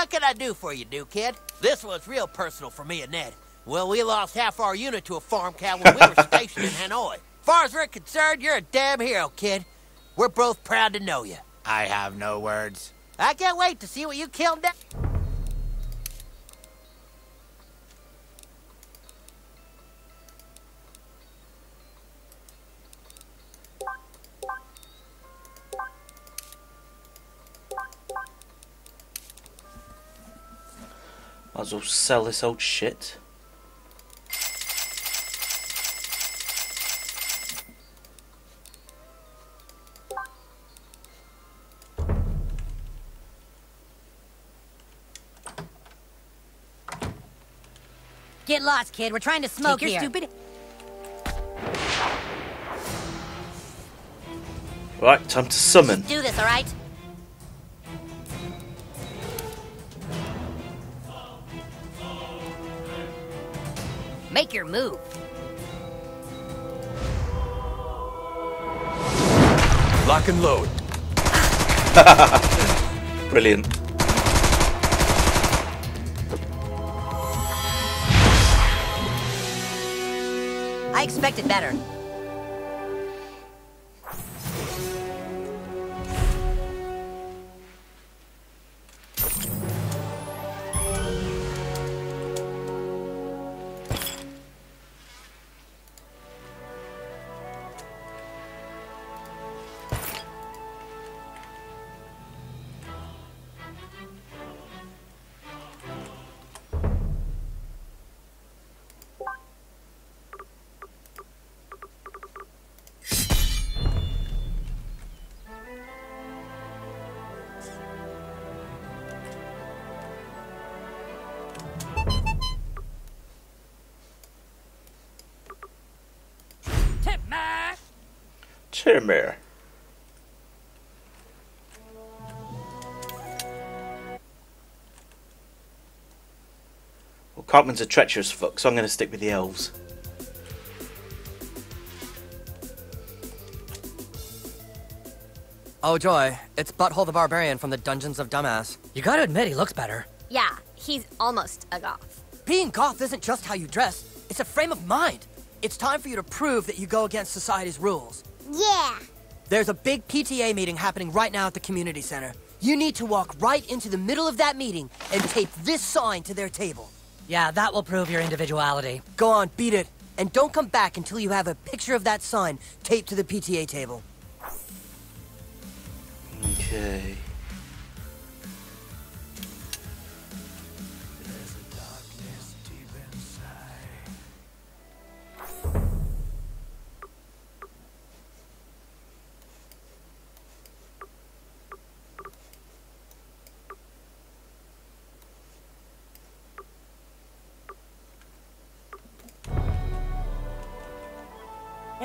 What can I do for you, Duke Kid? This one's real personal for me and Ned. Well, we lost half our unit to a farm cow when we were stationed in Hanoi. Far as we're concerned, you're a damn hero, kid. We're both proud to know you. I have no words. I can't wait to see what you killed next. Might as well sell this old shit. Get lost, kid. We're trying to smoke here. You're stupid. Right, time to summon. Just do this, all right? Make your move. Lock and load. Brilliant. I expected better. Timmer. Well, Cartman's a treacherous fuck, so I'm going to stick with the elves. Oh joy, it's Butthole the Barbarian from the Dungeons of Dumbass. You gotta admit he looks better. Yeah, he's almost a goth. Being goth isn't just how you dress, it's a frame of mind. It's time for you to prove that you go against society's rules. Yeah. There's a big PTA meeting happening right now at the community center. You need to walk right into the middle of that meeting and tape this sign to their table. Yeah, that will prove your individuality. Go on, beat it. And don't come back until you have a picture of that sign taped to the PTA table. Okay.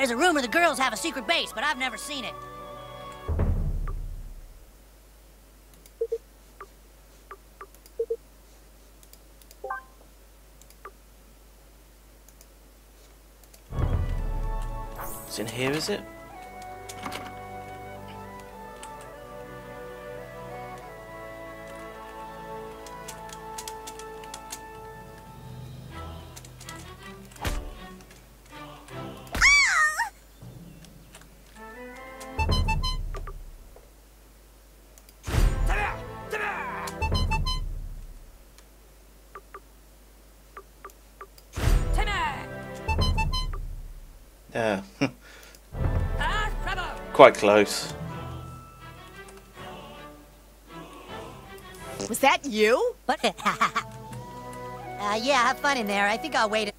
There's a rumor the girls have a secret base, but I've never seen it. It's in here, is it? Quite close. Was that you? What? Yeah, have fun in there. I think I'll wait. It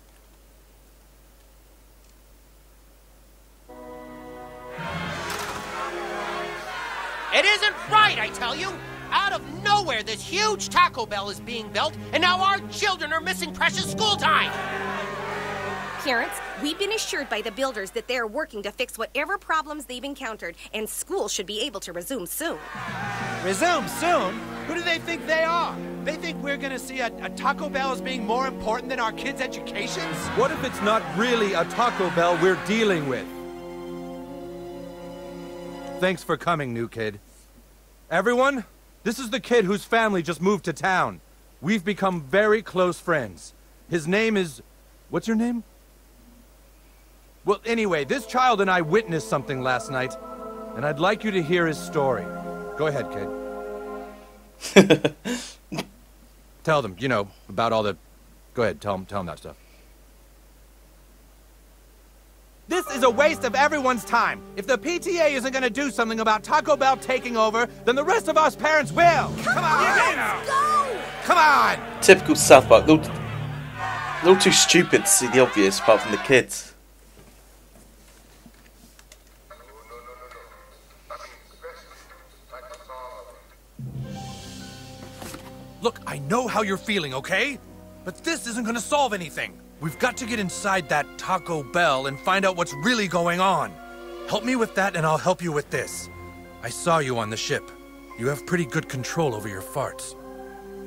isn't right, I tell you. Out of nowhere, this huge Taco Bell is being built, and now our children are missing precious school time. Parents, we've been assured by the builders that they're working to fix whatever problems they've encountered, and school should be able to resume soon. Resume soon? Who do they think they are? They think we're gonna see a Taco Bell as being more important than our kids' educations? What if it's not really a Taco Bell we're dealing with? Thanks for coming, new kid. Everyone, This is the kid whose family just moved to town. We've become very close friends. His name is... What's your name? Well, anyway, this child and I witnessed something last night, and I'd like you to hear his story. Go ahead, kid. Tell them, you know, about all the... Go ahead, tell them that stuff. This is a waste of everyone's time. If the PTA isn't going to do something about Taco Bell taking over, then the rest of us parents will. Come on, let's go. Come on. Typical South Park. They're all too stupid to see the obvious, apart from the kids. Look, I know how you're feeling, okay? But this isn't going to solve anything. We've got to get inside that Taco Bell and find out what's really going on. Help me with that and I'll help you with this. I saw you on the ship. You have pretty good control over your farts.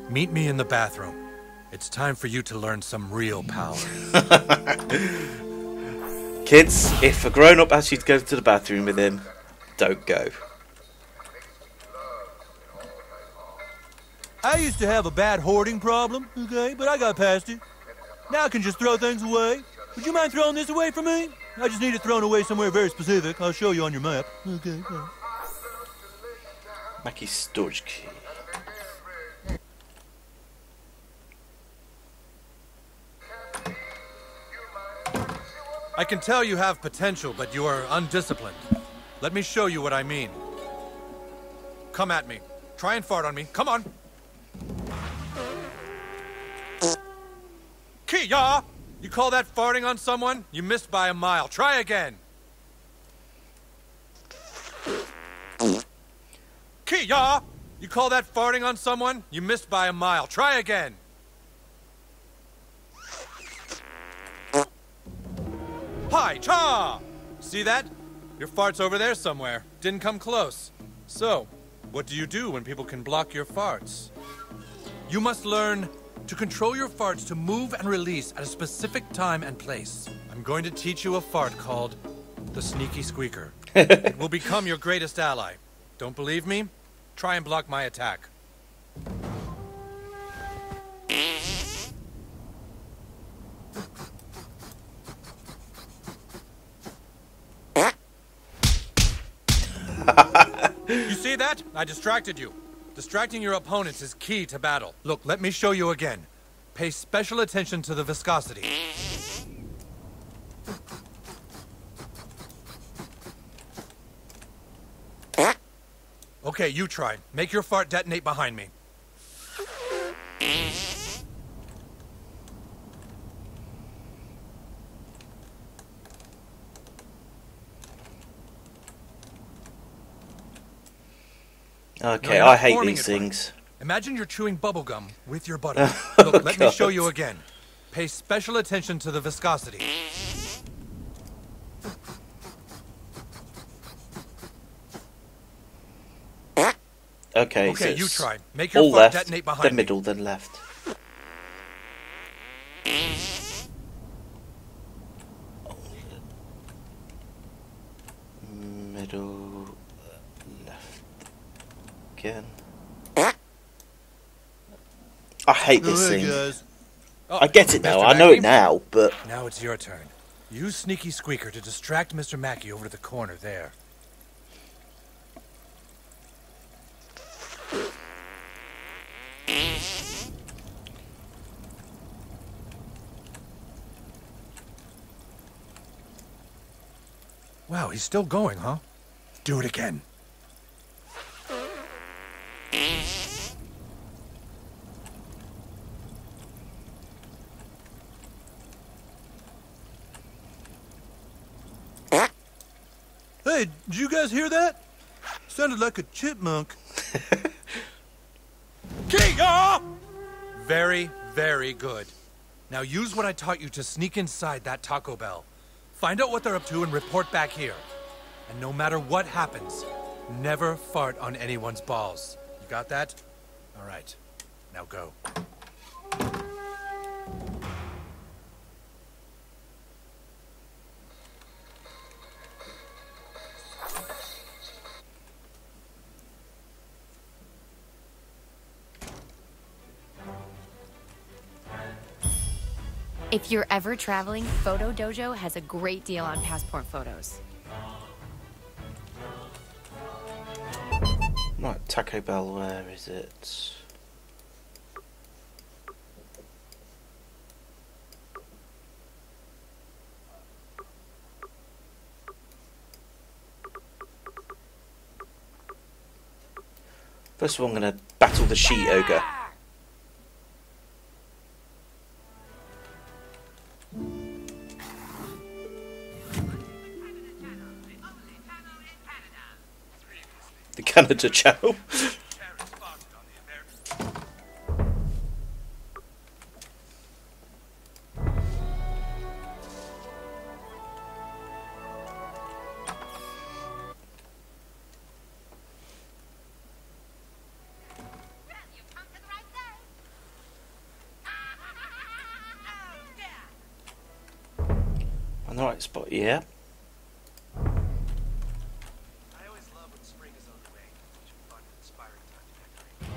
Meet me in the bathroom. It's time for you to learn some real power. Kids, if a grown-up asks you to go to the bathroom with him, don't go. I used to have a bad hoarding problem, okay, but I got past it. Now I can just throw things away. Would you mind throwing this away for me? I just need it thrown away somewhere very specific. I'll show you on your map. Okay. Mackey's storage key. I can tell you have potential, but you are undisciplined. Let me show you what I mean. Come at me. Try and fart on me. Come on. Kia! You call that farting on someone? You missed by a mile. Try again. Kia! You call that farting on someone? You missed by a mile. Try again. Hi-cha! See that? Your fart's over there somewhere. Didn't come close. So, what do you do when people can block your farts? You must learn... to control your farts to move and release at a specific time and place. I'm going to teach you a fart called the sneaky squeaker. It will become your greatest ally. Don't believe me? Try and block my attack. You see that? I distracted you. Distracting your opponents is key to battle. Look, let me show you again. Pay special attention to the viscosity. Okay, you try. Make your fart detonate behind me. Okay, no, I hate these things. Right. Imagine you're chewing bubblegum with your butter. Look, let me show you again. Pay special attention to the viscosity. Okay, so you try. Make your fart detonate behind me. The middle, then left. Middle... again. I hate this thing. Oh, I get it now. I know it now, but... Now it's your turn. Use Sneaky Squeaker to distract Mr. Mackey over to the corner there. Wow, he's still going, huh? Do it again. Hey, did you guys hear that? Sounded like a chipmunk. Kia! Very, very good. Now use what I taught you to sneak inside that Taco Bell. Find out what they're up to and report back here. And no matter what happens, never fart on anyone's balls. You got that? All right. Now go. If you're ever traveling, Photo Dojo has a great deal on passport photos. Right, Taco Bell, where is it? First of all, I'm going to battle the Shioger. The Canada Channel. The right spot, yeah. I always love when spring is on the way. It's a fun, inspiring time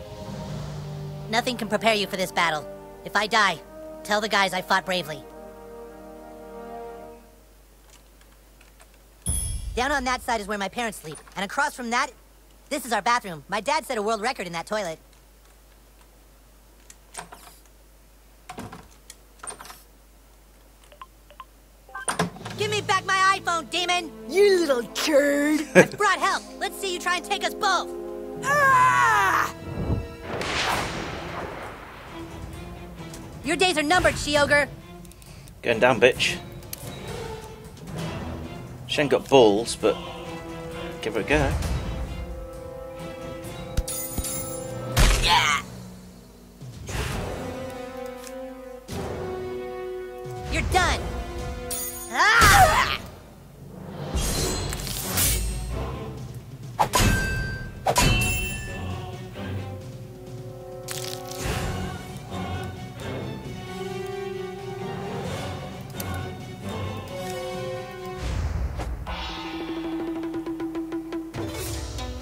to decorate. Nothing can prepare you for this battle. If I die, tell the guys I fought bravely. Down on that side is where my parents sleep, and across from that, this is our bathroom. My dad set a world record in that toilet. Demon! You little turd! I've brought help! Let's see you try and take us both! Ah! Your days are numbered, Shioger! Going down, bitch. She ain't got balls, but give her a go. Yeah! You're done! Ah!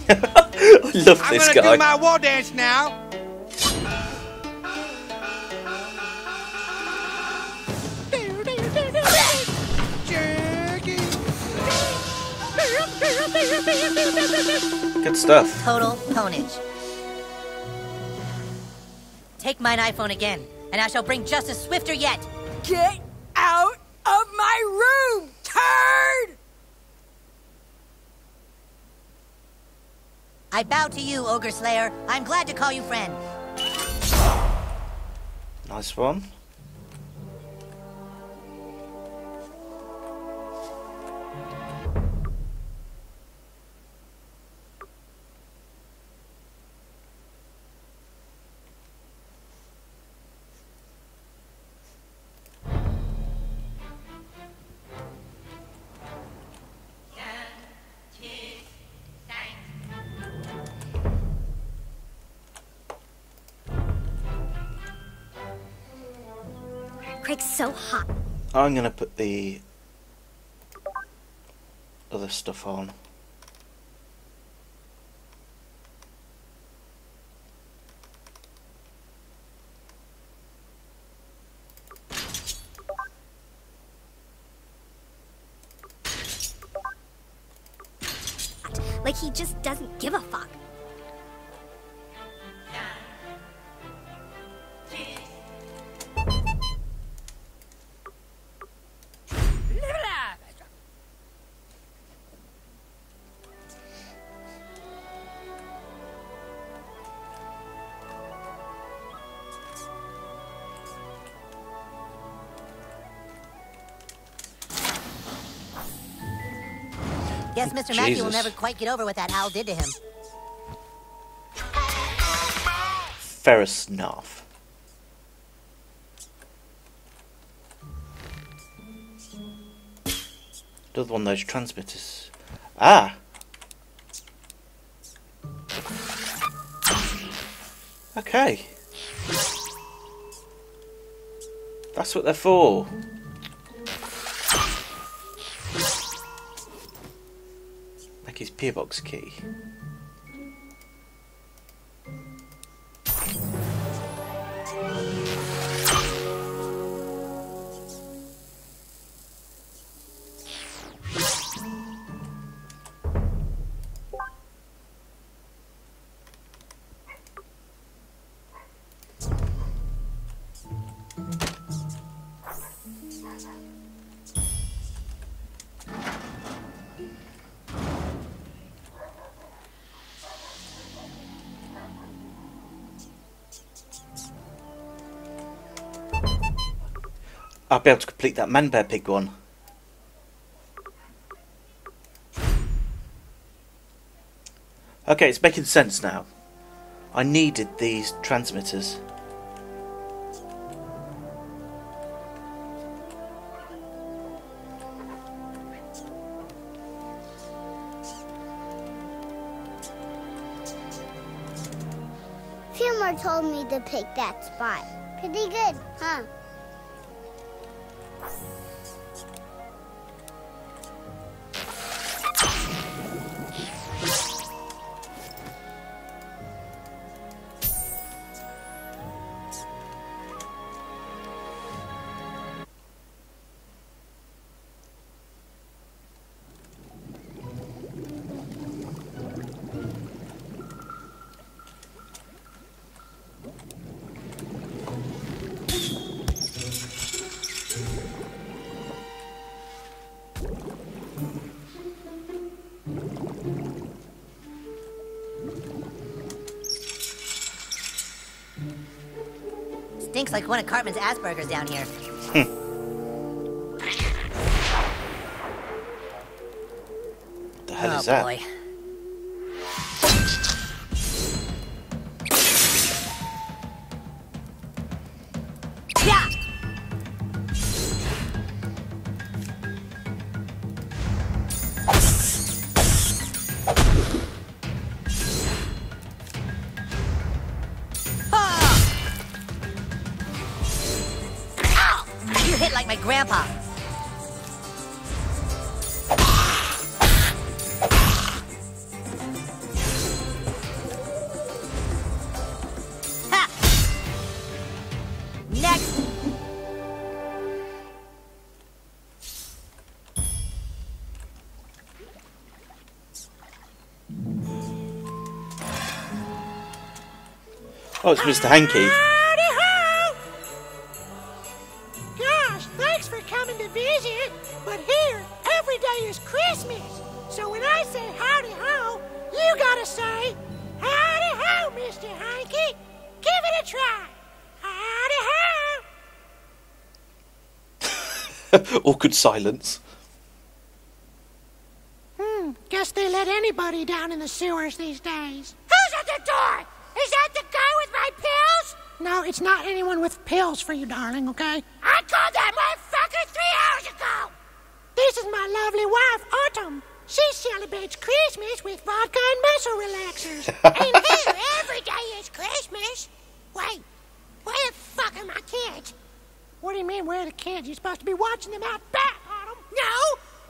I love this guy. I'm gonna do my war dance now. Good stuff. Total ponage. Take mine iPhone again, and I shall bring justice swifter yet. Get out of my room, turd! I bow to you, Ogre Slayer. I'm glad to call you friend. Nice one. So hot. I'm gonna put the other stuff on. Like he just doesn't give a fuck. Guess Mr. Mackey will never quite get over what that owl did to him. Ferris Knopf. Another one of those transmitters. Ah! Okay. That's what they're for. His gearbox key. I'll be able to complete that ManBearPig one. Okay, it's making sense now. I needed these transmitters. Fillmore told me to pick that spot. Pretty good, huh? Stinks like one of Cartman's Asperger's down here. What the hell is that? Boy. Oh, it's Mr. Hankey. Howdy ho! Gosh, thanks for coming to visit. But here, every day is Christmas. So when I say howdy ho, you gotta say, howdy ho, Mr. Hankey. Give it a try. Howdy ho! Awkward silence. Guess they let anybody down in the sewers these days. Who's at the door? Is that the guy with my pills? No, it's not anyone with pills for you, darling, okay? I called that motherfucker 3 hours ago! This is my lovely wife, Autumn. She celebrates Christmas with vodka and muscle relaxers. And here, every day is Christmas. Wait, where the fuck are my kids? What do you mean, where are the kids? You're supposed to be watching them out back, Autumn. No,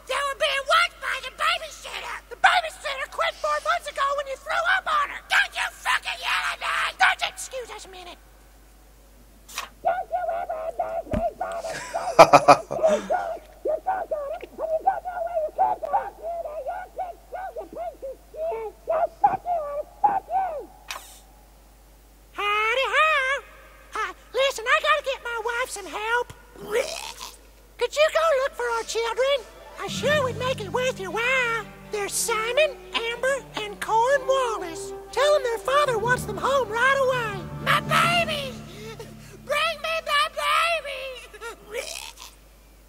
they were being watched by the babysitter. The babysitter quit 4 months ago when you threw up on her. Don't you fucking yell at me! Don't excuse us a minute. Don't you ever make me promise you don't do it, and you don't know where you came from. You princess kid. Yo, fuck you, I fuck you. Howdy ho. Listen, I gotta get my wife some help. Could you go look for our children? I sure would make it worth your while. There's Simon, Amber, and Cornwallis. Tell them their father wants them home right away. My baby! Bring me my baby!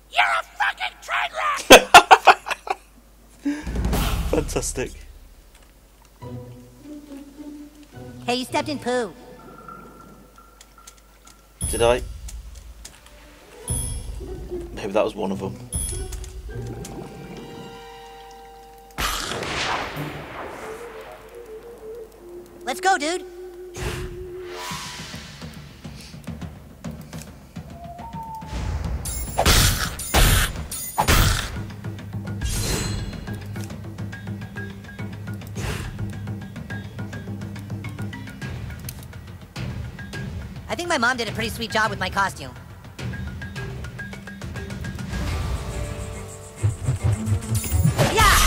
You're a fucking train wreck! Fantastic. Hey, you stepped in poo. Did I? Maybe that was one of them. Let's go, dude. I think my mom did a pretty sweet job with my costume. Yeah!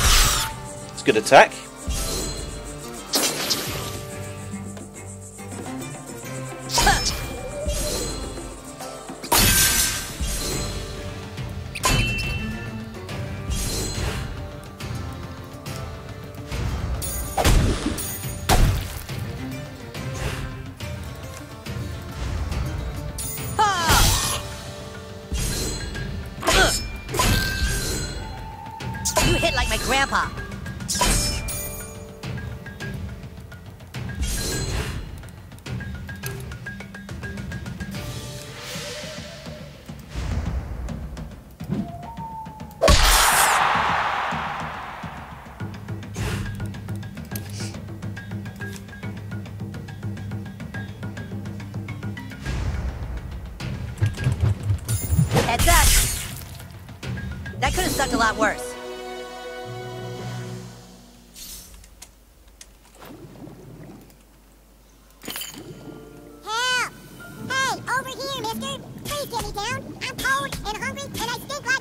It's a good attack. Grandpa. Heads up! That could have sucked a lot worse. Help! Hey, over here, mister! Please get me down. I'm cold and hungry and I stink like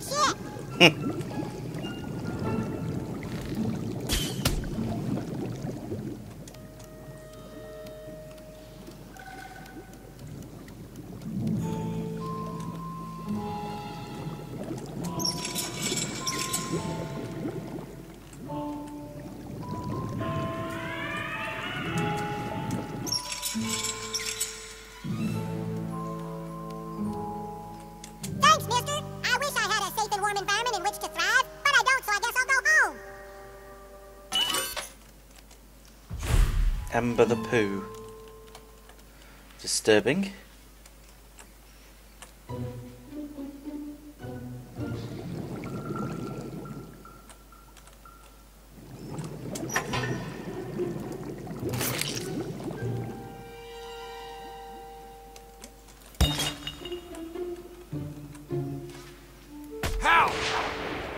Amber the Pooh. Disturbing. How?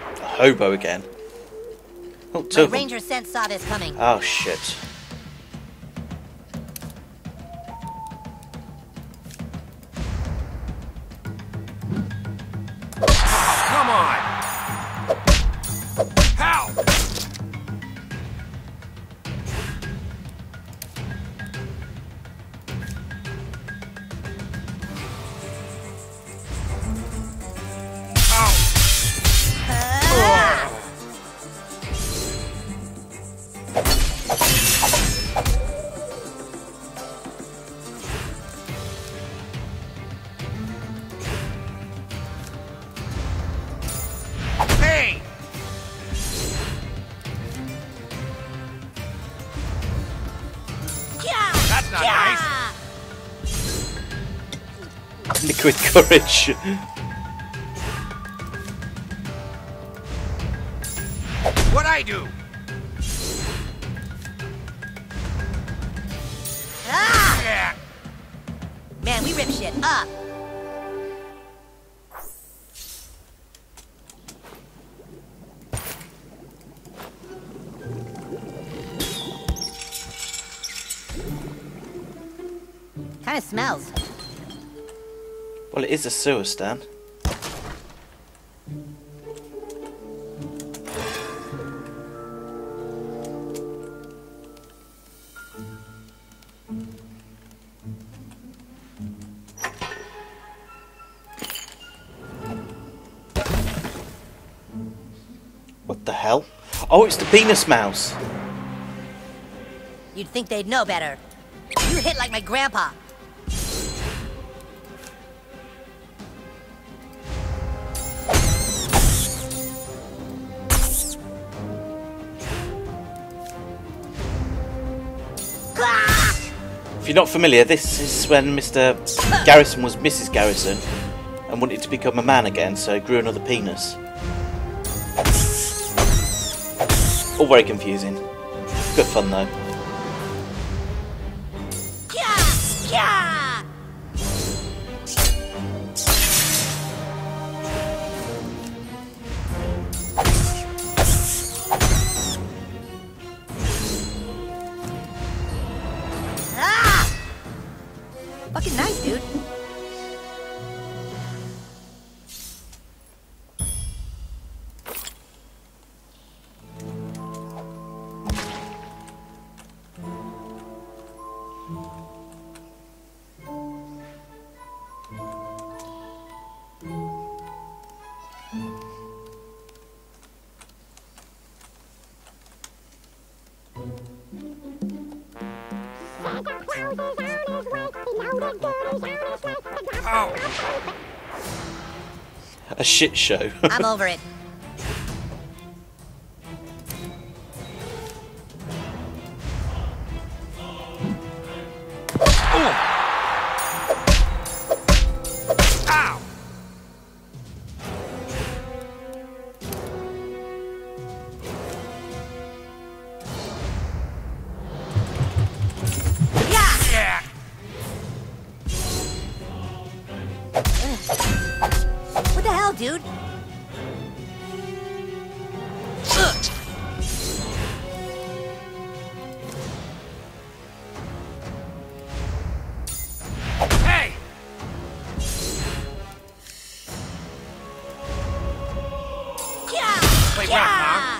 A hobo again. Oh, my ranger sense saw this coming. Oh shit. Liquid courage. What I do? Ah! Yeah. Man, we rip shit up. Kind of smells. Well, it is a sewer stand. What the hell? Oh, it's the penis mouse. You'd think they'd know better. You hit like my grandpa. If you're not familiar, this is when Mr. Garrison was Mrs. Garrison and wanted to become a man again, so he grew another penis. All very confusing. Good fun though. Fucking nice, dude. Oh. A shit show. I'm over it. dude. Ugh. Hey! Yeah! Wait, yeah! Wow,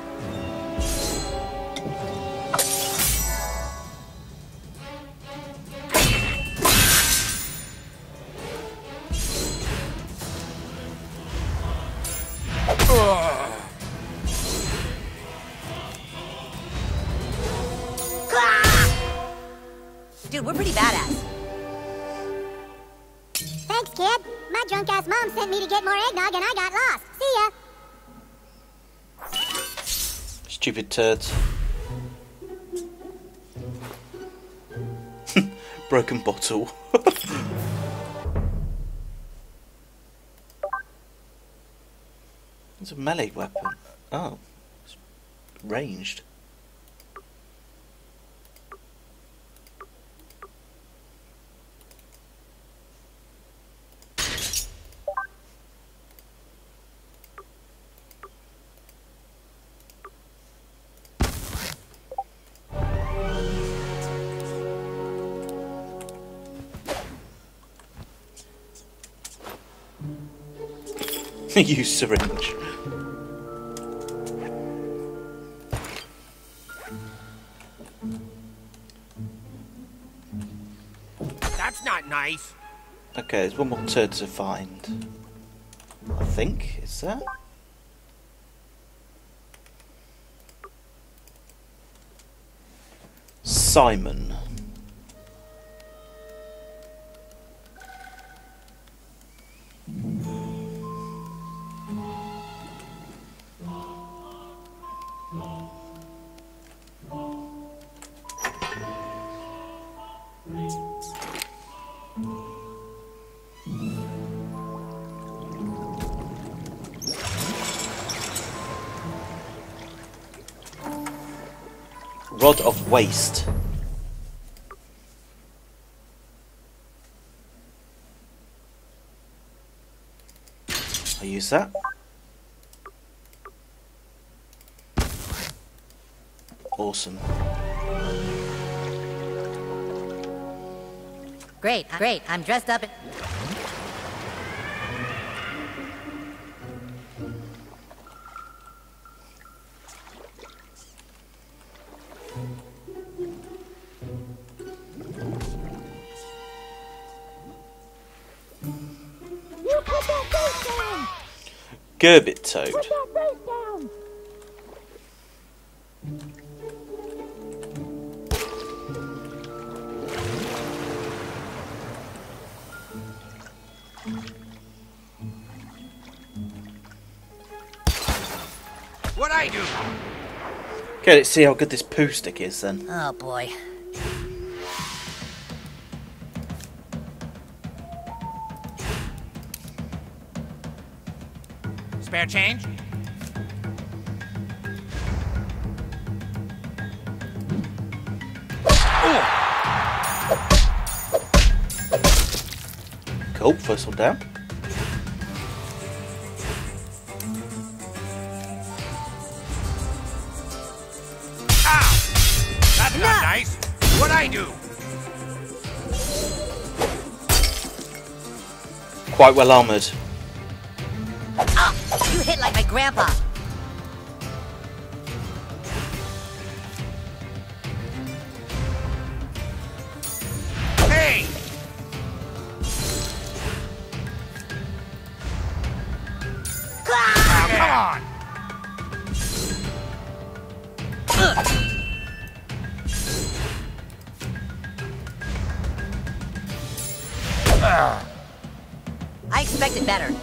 dude, we're pretty badass. Thanks, kid. My drunk-ass mom sent me to get more eggnog and I got lost. See ya. Stupid turds. Broken bottle. It's a melee weapon. Oh. It's ranged. You syringe. That's not nice. Okay, there's one more turd to find. I think, is there? Simon. Rod of Waste. I'll use that. Awesome. Great, great, I'm dressed up in... Gerbit Toad. Put your face down. What I do? Okay, let's see how good this poo stick is then. Oh boy. Spare change? Ooh. Cool, first one down. Ow! That's not nice. What'd I do? Quite well armoured. You hit like my grandpa. Hey! Oh, come on! I expected better.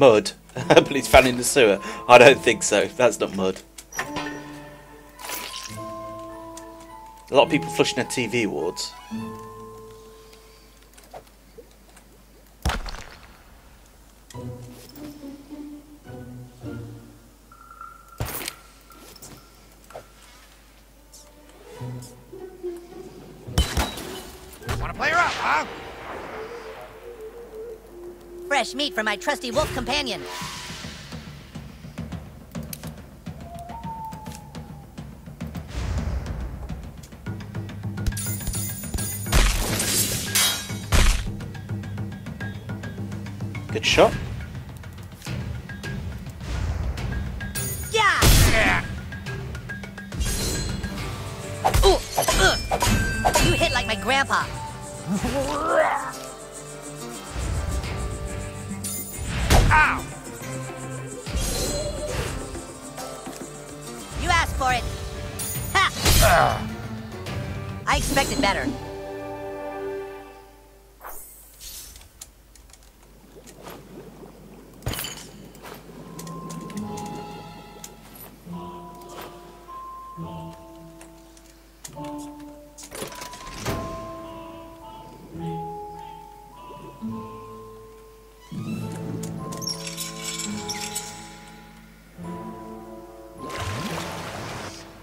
mud. But it's found in the sewer. I don't think so. That's not mud. A lot of people flushing their TV wards. Wanna play her up, huh? Fresh meat for my trusty wolf companion. Good shot. Yeah. Yeah. Ooh, you hit like my grandpa. Ow. You asked for it. Ha. I expected better.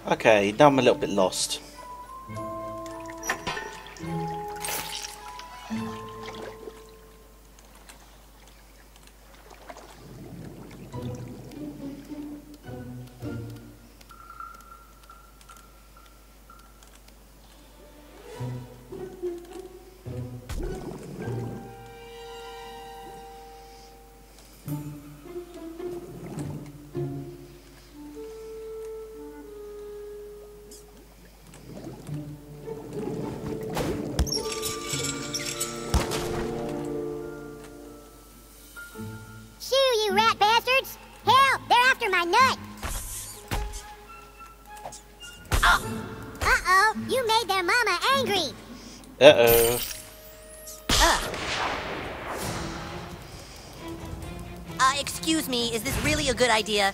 Okay, now I'm a little bit lost. Excuse me, is this really a good idea?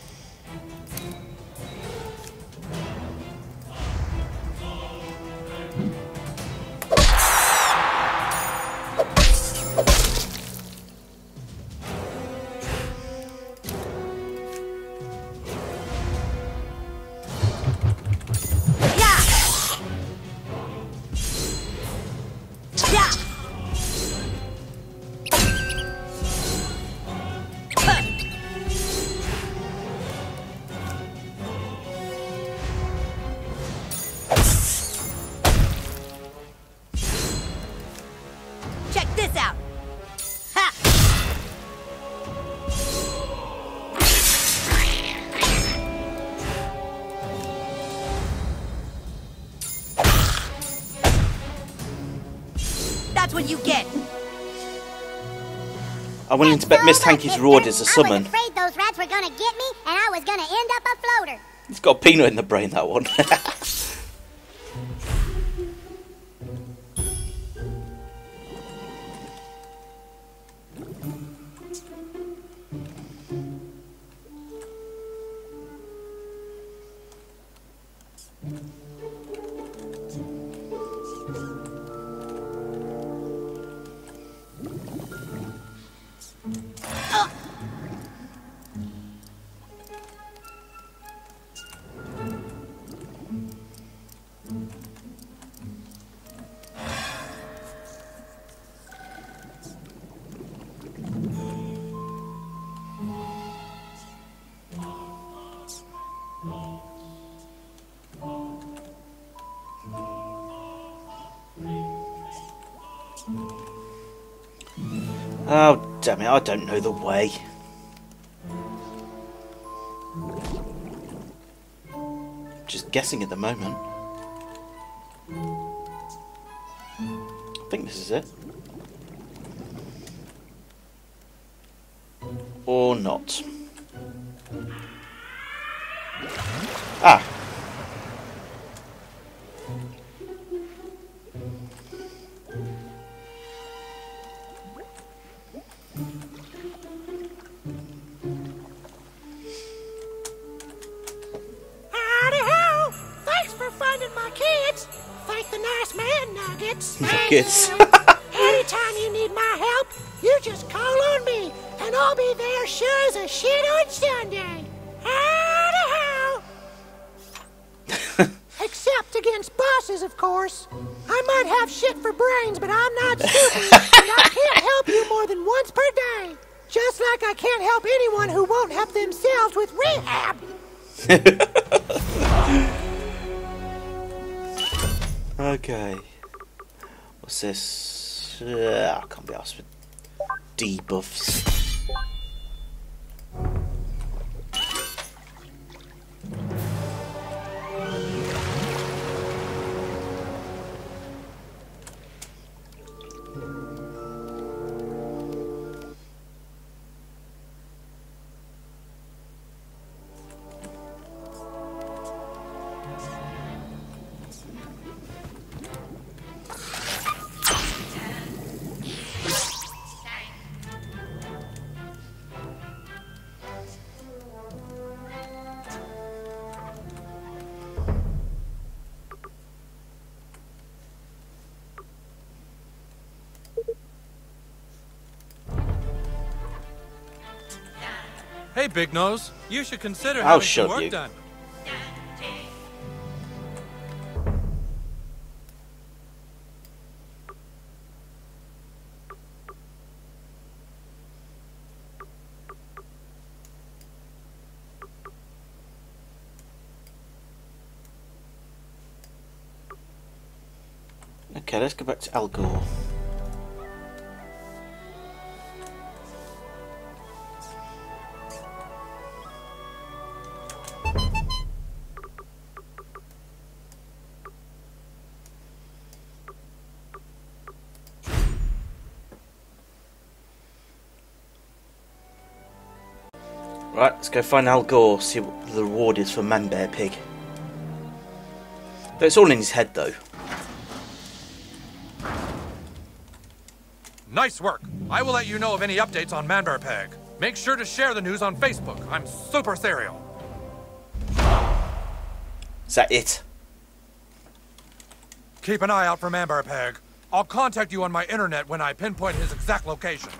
What you get. I'm willing to bet Mr. Hankey's reward is a summon. I was afraid those rats were gonna get me, and I was gonna end up a floater. It's got a peanut in the brain, that one. Oh, damn it, I don't know the way. Just guessing at the moment. I think this is it. Or not. Ah! nuggets. Nuggets. Anytime you need my help, you just call on me, and I'll be there sure as a shit on Sunday. How? Except against bosses, of course. I might have shit for brains, but I'm not stupid, and I can't help you more than once per day. Just like I can't help anyone who won't help themselves with rehab. Okay. What's this? I can't be asked for debuffs. Hey, Big Nose, you should consider having some work done. Okay, let's go back to Al Gore. Right, let's go find Al Gore, see what the reward is for ManBearPig. It's all in his head, though. Nice work. I will let you know of any updates on ManBearPig. Make sure to share the news on Facebook. I'm super serial. Is that it? Keep an eye out for ManBearPig. I'll contact you on my internet when I pinpoint his exact location.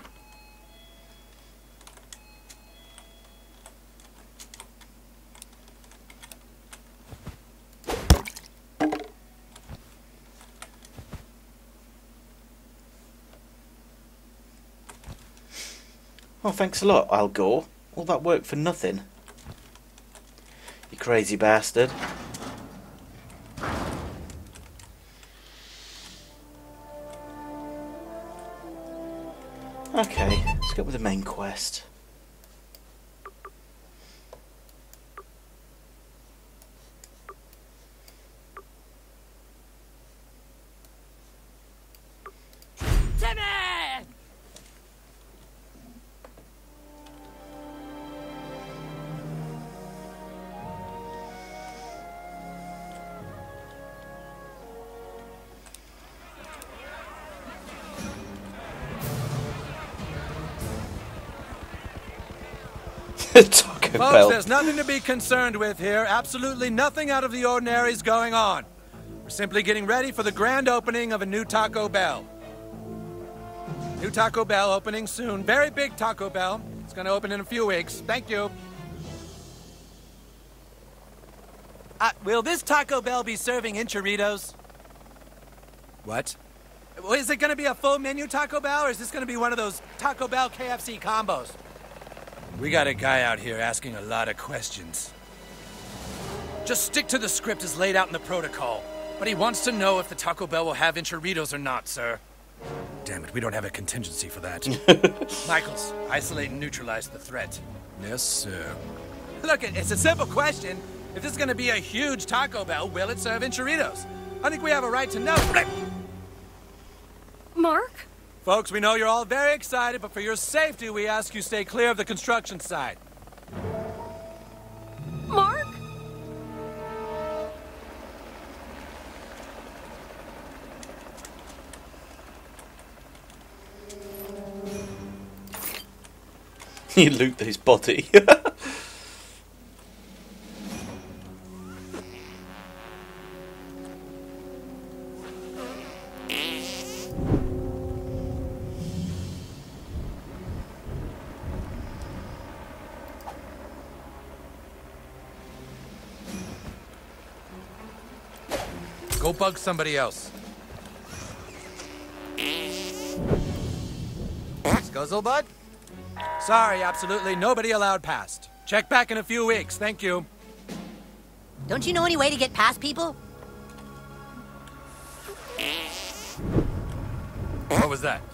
Oh, thanks a lot, Al Gore. All that work for nothing. You crazy bastard. Okay, let's go with the main quest. Taco Bell. Folks, there's nothing to be concerned with here. Absolutely nothing out of the ordinary is going on. We're simply getting ready for the grand opening of a new Taco Bell. New Taco Bell opening soon. Very big Taco Bell. It's going to open in a few weeks. Thank you. Will this Taco Bell be serving enchiladas? What? Is it going to be a full menu Taco Bell, or is this going to be one of those Taco Bell KFC combos? We got a guy out here asking a lot of questions. Just stick to the script as laid out in the protocol. But he wants to know if the Taco Bell will have enchiladas or not, sir. Damn it, we don't have a contingency for that. Michaels, isolate and neutralize the threat. Yes, sir. Look, it's a simple question. If this is going to be a huge Taco Bell, will it serve enchiladas? I think we have a right to know. Mark? Folks, we know you're all very excited, but for your safety, we ask you stay clear of the construction site. Mark? He loot his body. Go bug somebody else. Scuzzlebutt? Sorry, absolutely nobody allowed past. Check back in a few weeks, thank you. Don't you know any way to get past people? What was that?